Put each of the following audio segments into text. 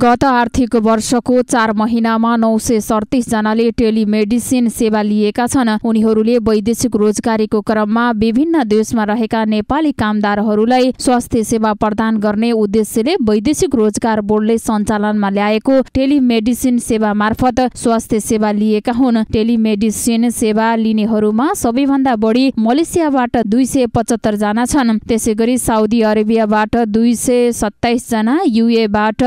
गत आर्थिक वर्षको 4 महिनामा 937 जनाले टेलिमेडिसिन सेवा लिएका छन्। उनीहरूले वैदेशिक रोजगारीको क्रममा विभिन्न देशमा रहेका नेपाली कामदारहरूलाई स्वास्थ्य सेवा प्रदान गर्ने उद्देश्यले वैदेशिक रोजगार बोर्डले सञ्चालनमा ल्याएको टेलिमेडिसिन सेवा मार्फत स्वास्थ्य सेवा लिएका हुन्। टेलिमेडिसिन सेवा लिनेहरूमा सबैभन्दा बढी मलेसियाबाट 275 जना छन्। त्यसैगरी साउदी अरेबियाबाट 227 जना, युएबाट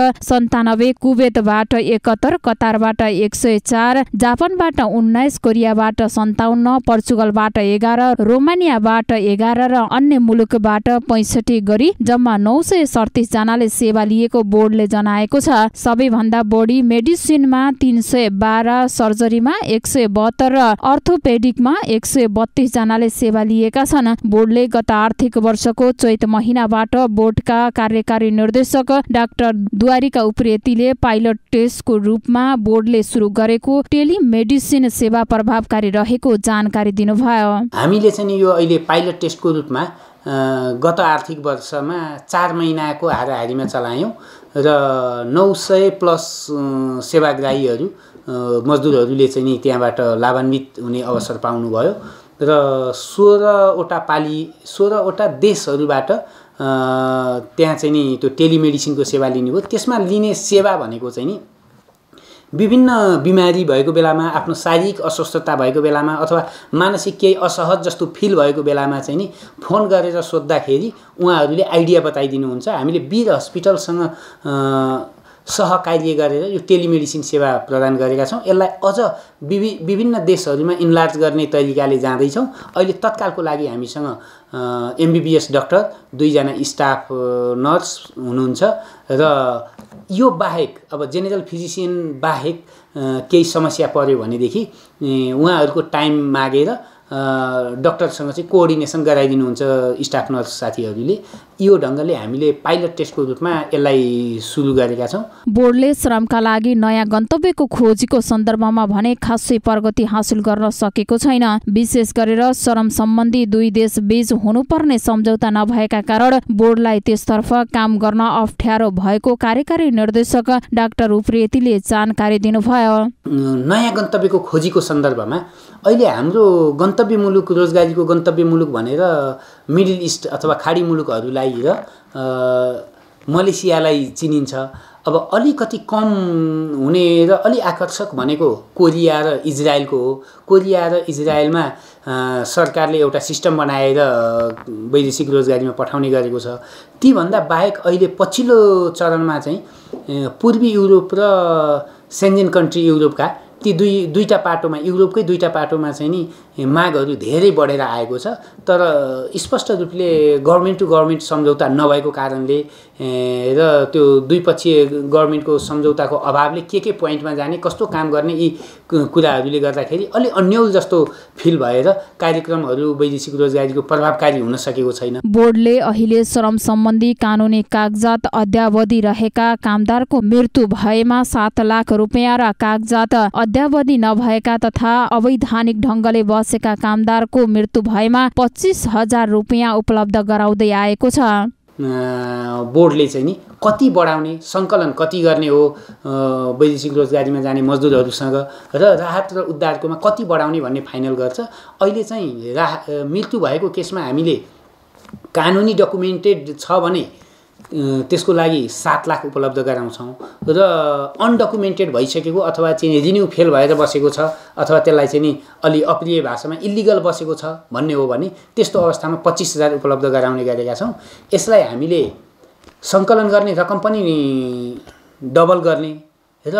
97, कुवेतबाट 71, कतारबाट 104, जापानबाट 19, कोरियाबाट 57, पोर्चुगलबाट 11, रोमानियाबाट 11 र अन्य मुलुकबाट 65 गरी जम्मा 937 जनाले सेवा लिएको बोर्डले जनाएको छ। सबैभन्दा बढी मेडिसिनमा 312, सर्जरीमा 172 र अर्थोपेडिकमा 132 जनाले सेवा लिएका छन्। बोर्डले गत आर्थिक वर्षको चैत महिनाबाट बोर्डका कार्यकारी निर्देशक डाक्टर द्वारिका उप्रेतीले पाइलट टेस्टको रूपमा बोर्डले सुरु गरेको टेलिमेडिसिन सेवा प्रभावकारी रहेको जानकारी दिनुभयो। हामीले चाहिँ यो अहिले पाइलट टेस्टको रूपमा गत आर्थिक वर्षमा 4 महिनाको हाराहारीमा चलायौं र 900+ सेवाग्राहीहरू मजदुरहरूले चाहिँ त्यहाँबाट लाभान्वित हुने अवसर पाउनुभयो र 16 वटा देशहरूबाट त्यहाँ चाहिँ नि त्यो टेलिमेडिसिनको सेवा लिने हो। त्यसमा लिने सेवा भनेको चाहिँ नि विभिन्न बिमारी भएको बेलामा, आफ्नो शारीरिक अस्वस्थता भएको बेलामा अथवा मानसिक केही असहज जस्तो फिल भएको बेलामा चाहिँ नि फोन गरेर सोद्धाखेरि उहाँहरूले आइडिया बताइदिनुहुन्छ। हामीले वीर हस्पिटलसँग सहकार्य गरेर यो टेलिमेडिसिन सेवा प्रदान गरेका छौं। यसलाई अझ विभिन्न देशहरूमा इन्लार्ज गर्ने तरिकाले जाँदै छौं। अहिले तत्कालको लागि हामीसँग MBBS डाक्टर, 2 जना स्टाफ नर्स हुनुहुन्छ र यो बाहेक अब जेनरल फिजिशियन बाहेक केही समस्या पर्यो भनेदेखि उहाँहरूको टाइम मागेर डाक्टरसँग चाहिँ कोअर्डिनेसन गराइदिनुहुन्छ स्टाफ नर्स साथीहरूले। यो ढंगले हामीले पाइलट टेस्टको रूपमा यसलाई सुरु गरेका छौं। बोर्डले श्रमका लागि नयाँ गन्तव्यको खोजीको सन्दर्भमा भने खासै प्रगति हासिल गर्न सकेको छैन। विशेष गरेर श्रम सम्बन्धी 2 देशबीच हुनुपर्ने सम्झौता नभएका कारण बोर्डलाई त्यसतर्फ काम गर्न अप्ठ्यारो भएको कार्यकारी निर्देशक डाक्टर उप्रेतीले जानकारी दिनुभयो। नयाँ गन्तव्यको खोजीको सन्दर्भमा अहिले हाम्रो गन्तव्य मुलुक, रोजगारीको गन्तव्य मुलुक भनेर मिडल इस्ट अथवा खाडी मुलुकहरूलाई र मलेसियालाई चिनिन्छ। अब अलिकति कम हुने र अलि आकर्षक भनेको कोरिया र इजरायलको हो। कोरिया र इजरायलमा सरकारले एउटा सिस्टम बनाएर वैदेशिक रोजगारीमा पठाउने गरेको छ। तीभन्दा बाहेक अहिले पछिल्लो चरणमा चाहिँ पूर्वी युरोप र सेन्जेन कन्ट्री, युरोपका ती दुईटा पाटोमा, युरोपकै दुईटा पाटोमा चाहिँ नि मागहरू धेरै बढेर आएको छ। तर स्पष्ट रूपले गभर्नमेन्ट टु गभर्नमेन्ट सम्झौता नभएको कारणले र त्यो दुईपक्षीय गभर्नमेन्टको सम्झौताको अभावले के प्वाइन्टमा जाने, कस्तो काम गर्ने, यी कुराहरूले गर्दाखेरि अलि अन्यल जस्तो फिल भएर कार्यक्रमहरू वैदेशिक रोजगारीको प्रभावकारी हुन सकेको छैन। बोर्डले अहिले श्रम सम्बन्धी कानुनी कागजात अद्यावधि रहेका कामदारको मृत्यु भएमा 7 लाख रुपियाँ र कागजात अद्यावधि नभएका तथा अवैधानिक ढंगले बसेका कामदारको मृत्यु भएमा 25,000 रुपियाँ उपलब्ध गराउँदै आएको छ। बोर्डले चाहिँ नि कति बढाउने, सङ्कलन कति गर्ने हो वैदेशिक रोजगारीमा जाने मजदुरहरूसँग, र राहत र उद्धारकोमा कति बढाउने भन्ने फाइनल गर्छ। अहिले चाहिँ मृत्यु भएको केसमा हामीले कानुनी डकुमेन्टेड छ भने त्यसको लागि 7 लाख उपलब्ध गराउँछौँ र अनडकुमेन्टेड भइसकेको अथवा चाहिँ रिन्यू फेल भएर बसेको छ अथवा त्यसलाई चाहिँ नि अलि अप्रिय भाषामा इलिगल बसेको छ भन्ने हो भने त्यस्तो अवस्थामा 25,000 उपलब्ध गराउने गरेका छौँ। यसलाई हामीले सङ्कलन गर्ने रकम पनि डबल गर्ने र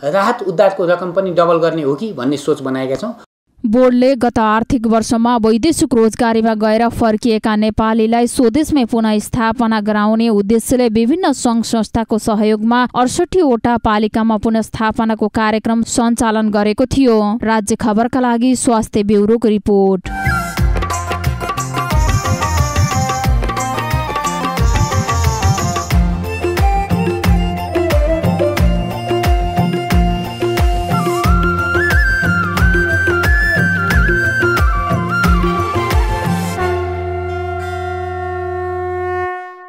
राहत उद्धारको रकम पनि डबल गर्ने हो कि भन्ने सोच बनाएका छौँ। बोर्डले गत आर्थिक वर्षमा वैदेशिक रोजगारीमा गएर फर्किएका नेपालीलाई स्वदेशमै पुनः स्थापना गराउने उद्देश्यले विभिन्न सङ्घ संस्थाको सहयोगमा 68 वटा पालिकामा पुनस्थापनाको कार्यक्रम सञ्चालन गरेको थियो। राज्य खबरका लागि स्वास्थ्य ब्युरोको रिपोर्ट।